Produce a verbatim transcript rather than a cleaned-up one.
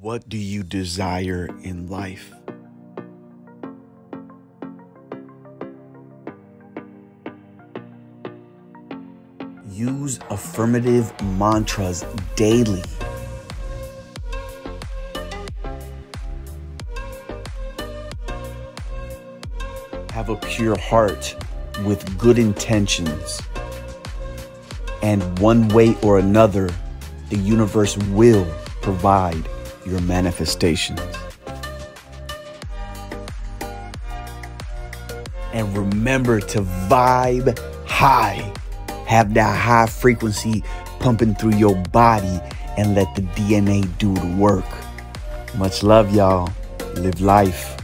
What do you desire in life? Use affirmative mantras daily. Have a pure heart with good intentions. And one way or another, the universe will provide your manifestations. And remember to vibe high. Have that high frequency pumping through your body and let the D N A do the work. Much love, y'all. Live life.